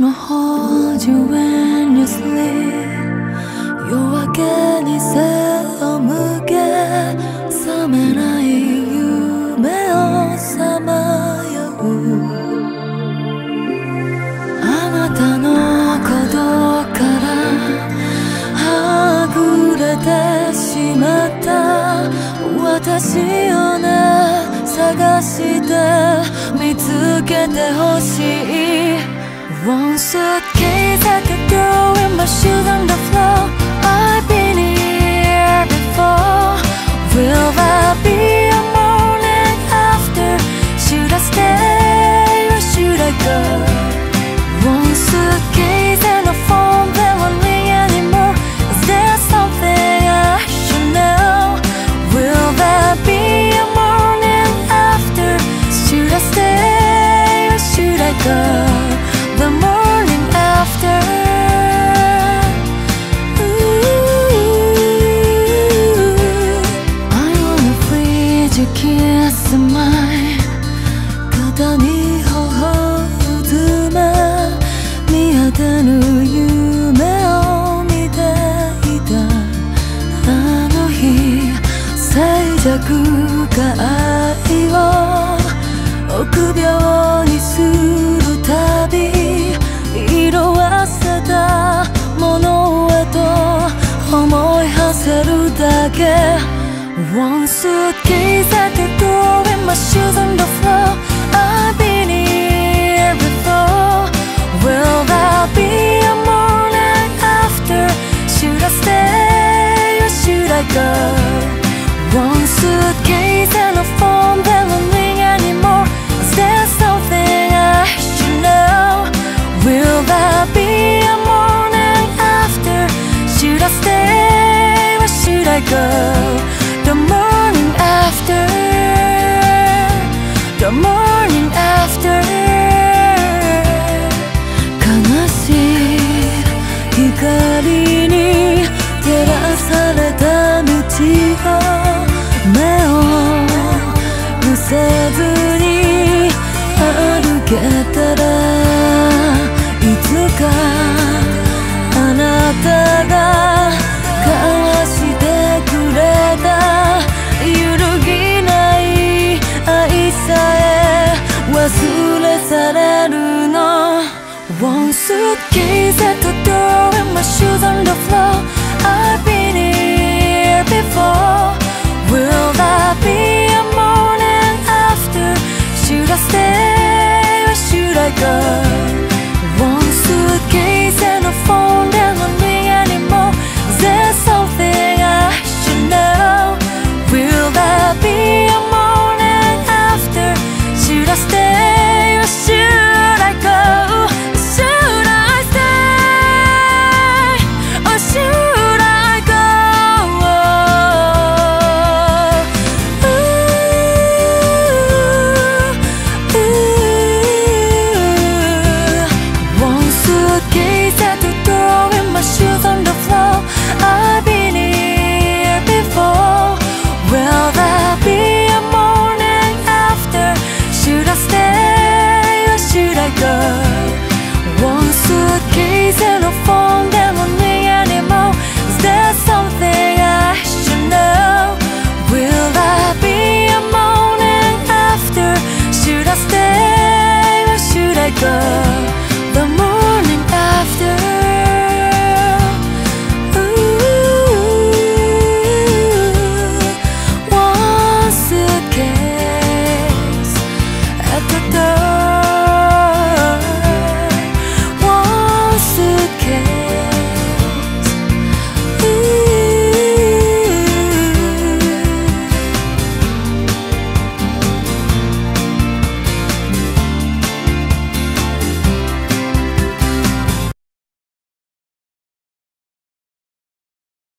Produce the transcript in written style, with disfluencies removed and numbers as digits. gonna hold you when you sleep 夜明けに背を向け覚めない夢をさまようあなたの角からはぐれてしまった私をね探して見つけてほしい One suitcase, I could go with my shoes on the floor. I've been here before. Will there be a morning after? Should I stay or should I go? One suitcase and a phone that won't ring anymore. Is there something I should know? Will there be a morning after? Should I stay or should I go? The morning after ooh, I wanna freeze your kiss in mine 肩に頬ま見当たる夢を見ていたあの日最弱が愛を臆病にするたび 色褪せたものへと思い馳せるだけ One suitcase I could go with my shoes on the floor I've been here before Will there be a morning after? Should I stay or should I go? One suitcase and a phone that won't ring anymore Is there something I should know? Will there be a morning after? Should I stay or should I go? The morning after. The morning after. 悲しい光に照らされた道を目を伏せずに歩けたら いつかあなたが交わしてくれた揺るぎない愛さえ忘れ去れるの One suitcase at the door and my shoes on the floor I've been here before Will there be a morning after? Should I stay or should I go? Suitcase and a phone that won't ring anymore Is there something I should know? Will there be a morning after? Should I stay or should I go? Should I stay or should I go? I've been here before Will there be a morning after? Should I stay or should I go? One suitcase and a phone that won't ring anymore Is there something I should know? Will there be a morning after? Should I stay or should I go?